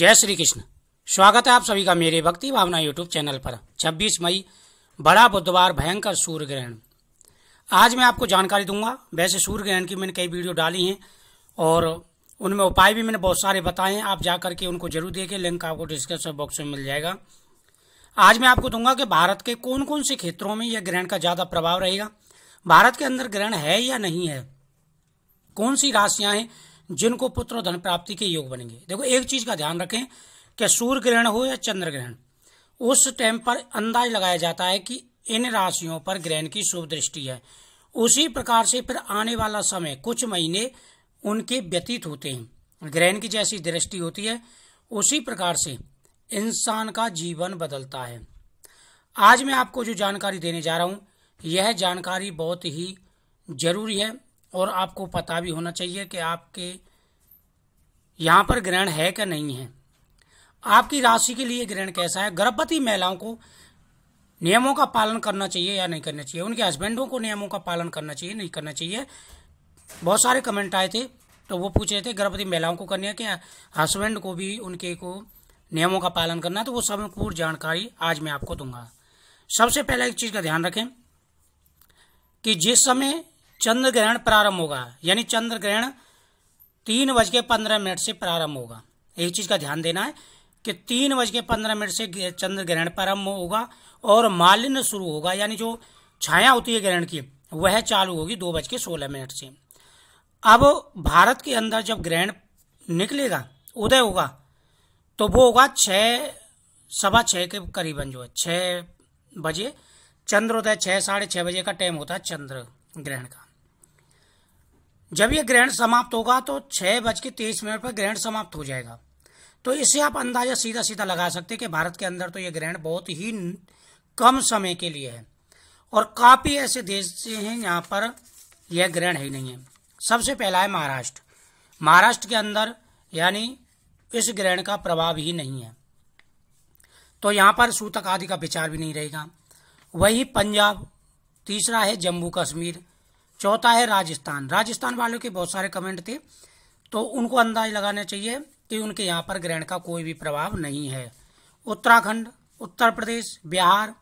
जय श्री कृष्ण। स्वागत है आप सभी का मेरे भक्ति भावना यूट्यूब चैनल पर। 26 मई बड़ा बुधवार भयंकर सूर्य ग्रहण। आज मैं आपको जानकारी दूंगा। वैसे सूर्य ग्रहण की मैंने कई वीडियो डाली हैं और उनमें उपाय भी मैंने बहुत सारे बताए हैं, आप जा करके उनको जरूर देखें। लिंक आपको डिस्क्रिप्शन बॉक्स में मिल जाएगा। आज मैं आपको दूंगा कि भारत के कौन कौन से क्षेत्रों में यह ग्रहण का ज़्यादा प्रभाव रहेगा, भारत के अंदर ग्रहण है या नहीं है, कौन सी राशियाँ हैं जिनको पुत्र और धन प्राप्ति के योग बनेंगे। देखो, एक चीज का ध्यान रखें कि सूर्य ग्रहण हो या चंद्र ग्रहण, उस टाइम पर अंदाज लगाया जाता है कि इन राशियों पर ग्रहण की शुभ दृष्टि है। उसी प्रकार से फिर आने वाला समय कुछ महीने उनके व्यतीत होते हैं। ग्रहण की जैसी दृष्टि होती है उसी प्रकार से इंसान का जीवन बदलता है। आज मैं आपको जो जानकारी देने जा रहा हूँ यह जानकारी बहुत ही जरूरी है और आपको पता भी होना चाहिए कि आपके यहाँ पर ग्रहण है कि नहीं है, आपकी राशि के लिए ग्रहण कैसा है। गर्भवती महिलाओं को नियमों का पालन करना चाहिए या नहीं करना चाहिए, उनके हस्बैंडों को नियमों का पालन करना चाहिए नहीं करना चाहिए। बहुत सारे कमेंट आए थे तो वो पूछ रहे थे गर्भवती महिलाओं को करनी है कि हस्बैंड को भी उनके को नियमों का पालन करना है, तो वो सब पूरी जानकारी आज मैं आपको दूंगा। सबसे पहले एक चीज़ का ध्यान रखें कि जिस समय चंद्र ग्रहण प्रारंभ होगा, यानी चंद्र ग्रहण 3:15 से प्रारंभ होगा। एक चीज का ध्यान देना है कि 3:15 से चंद्र ग्रहण प्रारंभ होगा और मालिन्य शुरू होगा, यानी जो छाया होती है ग्रहण की वह चालू होगी 2:16 से। अब भारत के अंदर जब ग्रहण निकलेगा, उदय होगा, तो वो होगा 6:15 के करीबन, जो है 6 बजे चंद्रोदय, 6-6:30 का टाइम होता है चंद्र ग्रहण का। जब यह ग्रहण समाप्त होगा तो 6:23 पर ग्रहण समाप्त हो जाएगा। तो इससे आप अंदाजा सीधा सीधा लगा सकते हैं कि भारत के अंदर तो यह ग्रहण बहुत ही कम समय के लिए है और काफ़ी ऐसे देश हैं यहाँ पर यह ग्रहण ही नहीं है। सबसे पहला है महाराष्ट्र। महाराष्ट्र के अंदर यानी इस ग्रहण का प्रभाव ही नहीं है, तो यहाँ पर सूतक आदि का विचार भी नहीं रहेगा। वही पंजाब, तीसरा है जम्मू कश्मीर, चौथा है राजस्थान। राजस्थान वालों के बहुत सारे कमेंट थे तो उनको अंदाज लगाना चाहिए कि उनके यहाँ पर ग्रहण का कोई भी प्रभाव नहीं है। उत्तराखंड, उत्तर प्रदेश, बिहार,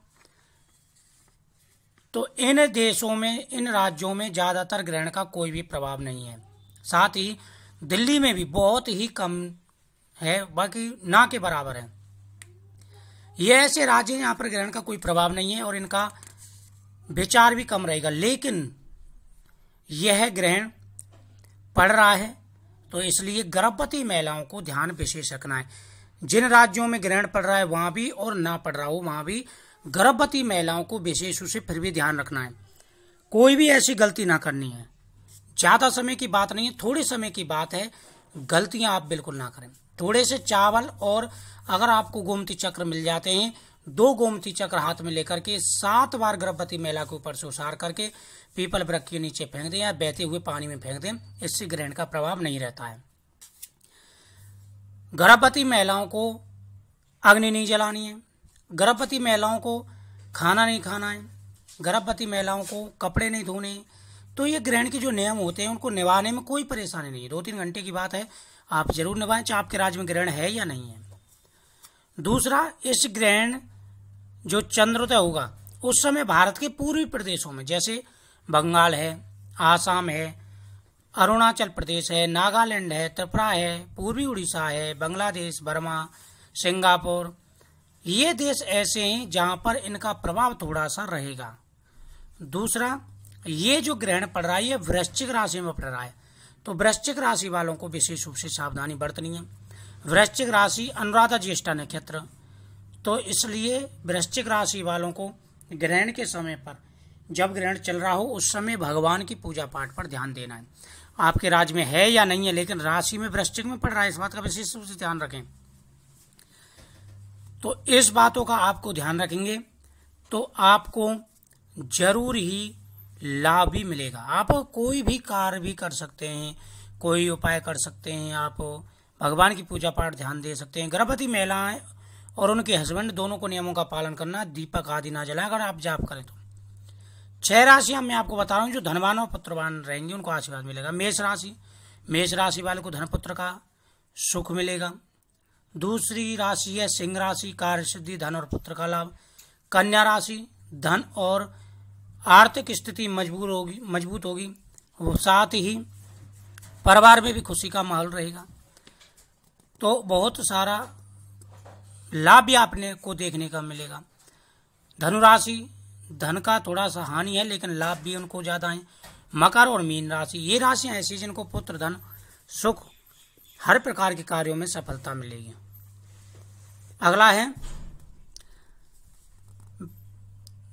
तो इन देशों में, इन राज्यों में ज़्यादातर ग्रहण का कोई भी प्रभाव नहीं है। साथ ही दिल्ली में भी बहुत ही कम है, बाकी ना के बराबर है। ये ऐसे राज्य यहाँ पर ग्रहण का कोई प्रभाव नहीं है और इनका विचार भी कम रहेगा। लेकिन यह ग्रहण पड़ रहा है तो इसलिए गर्भवती महिलाओं को ध्यान विशेष रखना है। जिन राज्यों में ग्रहण पड़ रहा है वहां भी और ना पड़ रहा हो वहां भी गर्भवती महिलाओं को विशेष रूप से फिर भी ध्यान रखना है। कोई भी ऐसी गलती ना करनी है। ज़्यादा समय की बात नहीं है, थोड़े समय की बात है। गलतियाँ आप बिल्कुल ना करें। थोड़े से चावल और अगर आपको गोमती चक्र मिल जाते हैं, 2 गोमती चक्र हाथ में लेकर के 7 बार गर्भवती महिला के ऊपर से उसार करके पीपल वृक्ष के नीचे फेंक दें या बहते हुए पानी में फेंक दें, इससे ग्रहण का प्रभाव नहीं रहता है। गर्भवती महिलाओं को अग्नि नहीं जलानी है, गर्भवती महिलाओं को खाना नहीं खाना है, गर्भवती महिलाओं को कपड़े नहीं धोने। तो ये ग्रहण के जो नियम होते हैं उनको निभाने में कोई परेशानी नहीं है। 2-3 घंटे की बात है, आप जरूर निभाएं, चाहे आपके राज्य में ग्रहण है या नहीं है। दूसरा, इस ग्रहण जो चंद्रोदय होगा उस समय भारत के पूर्वी प्रदेशों में, जैसे बंगाल है, आसाम है, अरुणाचल प्रदेश है, नागालैंड है, त्रिपुरा है, पूर्वी उड़ीसा है, बांग्लादेश, बर्मा, सिंगापुर, ये देश ऐसे हैं जहां पर इनका प्रभाव थोड़ा सा रहेगा। दूसरा, ये जो ग्रहण पड़ रहा है ये वृश्चिक राशि में पड़ रहा है, तो वृश्चिक राशि वालों को विशेष रूप से सावधानी बरतनी है। वृश्चिक राशि अनुराधा ज्येष्ठा नक्षत्र, तो इसलिए वृश्चिक राशि वालों को ग्रहण के समय पर, जब ग्रहण चल रहा हो उस समय भगवान की पूजा पाठ पर ध्यान देना है। आपके राज्य में है या नहीं है लेकिन राशि में वृश्चिक में पड़ रहा है, इस बात का विशेष रूप से ध्यान रखें। तो इस बातों का आपको ध्यान रखेंगे तो आपको जरूर ही लाभ भी मिलेगा। आप कोई भी कार्य भी कर सकते हैं, कोई उपाय कर सकते हैं, आप भगवान की पूजा पाठ ध्यान दे सकते हैं। गर्भवती महिलाएं और उनके हस्बैंड दोनों को नियमों का पालन करना, दीपक आदि ना जलाएं अगर आप जाप करें तो। 6 राशियां मैं आपको बता रहा हूं जो धनवान और पुत्रवान रहेंगे, उनको आशीर्वाद मिलेगा। मेष राशि, मेष राशि वाले को धन पुत्र का सुख मिलेगा। दूसरी राशि है सिंह राशि, कार्य सिद्धि, धन और पुत्र का लाभ। कन्या राशि, धन और आर्थिक स्थिति मजबूत होगी। साथ ही परिवार में भी खुशी का माहौल रहेगा, तो बहुत सारा लाभ भी आपने को देखने का मिलेगा। धनु राशि, धन का थोड़ा सा हानि है लेकिन लाभ भी उनको ज्यादा है। मकर और मीन राशि, ये राशियां ऐसी जिनको पुत्र धन सुख हर प्रकार के कार्यों में सफलता मिलेगी। अगला है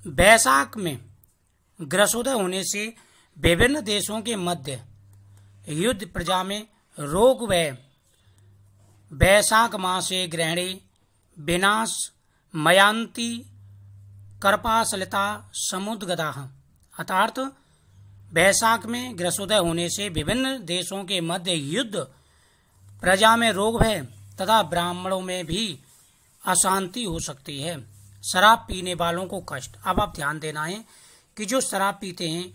वैशाख में ग्रहोदय होने से विभिन्न देशों के मध्य युद्ध, प्रजा में रोग व वैशाख माह से ग्रहणे, विनाश, मयांती, कर्पासलता, समुद्र गदाह। अर्थात वैशाख में ग्रहोदय होने से विभिन्न देशों के मध्य युद्ध, प्रजा में रोग भय तथा ब्राह्मणों में भी अशांति हो सकती है। शराब पीने वालों को कष्ट। अब आप ध्यान देना है कि जो शराब पीते हैं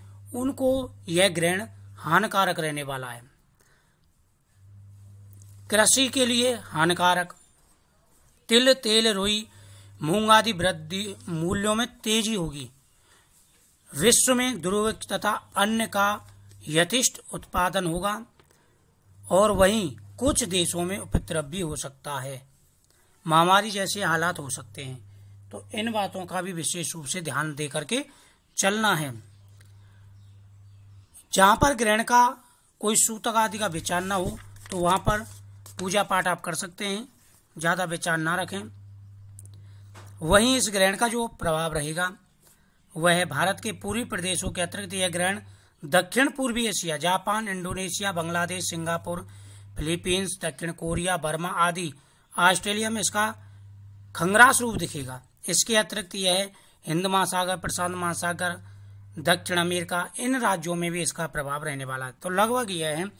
उनको यह ग्रहण हानिकारक रहने वाला है। कृषि के लिए हानिकारक। तिल, तेल, रुई, मूंग आदि वृद्धि मूल्यों में तेजी होगी। विश्व में द्रव्य तथा अन्न का यथेष्ट उत्पादन होगा और वहीं कुछ देशों में उपद्रव भी हो सकता है, महामारी जैसे हालात हो सकते हैं। तो इन बातों का भी विशेष रूप से ध्यान दे करके चलना है। जहाँ पर ग्रहण का कोई सूतक आदि का विचार ना हो तो वहाँ पर पूजा पाठ आप कर सकते हैं, ज़्यादा विचार ना रखें। वहीं इस ग्रहण का जो प्रभाव रहेगा वह है भारत के पूर्वी प्रदेशों के अतिरिक्त यह ग्रहण दक्षिण पूर्वी Asia, Japan, Indonesia, Bangladesh, Singapore, Philippines, दक्षिण कोरिया, बर्मा आदि ऑस्ट्रेलिया में इसका खंगरास रूप दिखेगा। इसके अतिरिक्त यह हिंद महासागर, प्रशांत महासागर, दक्षिण अमेरिका, इन राज्यों में भी इसका प्रभाव रहने वाला है। तो लगभग यह है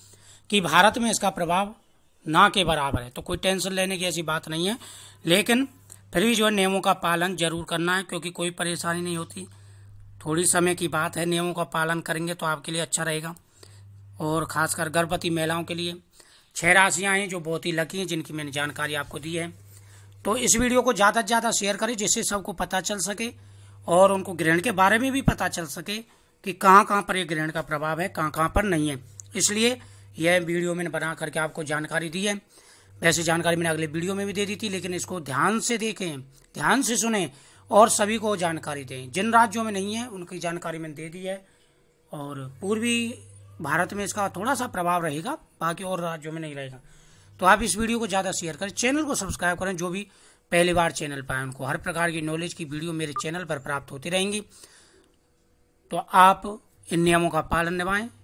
कि भारत में इसका प्रभाव ना के बराबर है, तो कोई टेंशन लेने की ऐसी बात नहीं है। लेकिन फिर भी जो है नियमों का पालन जरूर करना है, क्योंकि कोई परेशानी नहीं होती, थोड़ी समय की बात है। नियमों का पालन करेंगे तो आपके लिए अच्छा रहेगा, और खासकर गर्भवती महिलाओं के लिए। 6 राशियां हैं जो बहुत ही लकी हैं, जिनकी मैंने जानकारी आपको दी है। तो इस वीडियो को ज़्यादा से ज़्यादा शेयर करें जिससे सबको पता चल सके और उनको ग्रहण के बारे में भी पता चल सके कि कहाँ कहाँ पर यह ग्रहण का प्रभाव है, कहाँ कहाँ पर नहीं है। इसलिए यह वीडियो मैंने बना करके आपको जानकारी दी है। वैसे जानकारी मैंने अगले वीडियो में भी दे दी थी, लेकिन इसको ध्यान से देखें, ध्यान से सुनें और सभी को जानकारी दें। जिन राज्यों में नहीं है उनकी जानकारी मैंने दे दी है, और पूर्वी भारत में इसका थोड़ा सा प्रभाव रहेगा, बाकी और राज्यों में नहीं रहेगा। तो आप इस वीडियो को ज़्यादा शेयर करें, चैनल को सब्सक्राइब करें। जो भी पहली बार चैनल पर आए उनको हर प्रकार की नॉलेज की वीडियो मेरे चैनल पर प्राप्त होती रहेंगी। तो आप इन नियमों का पालन निभाएं।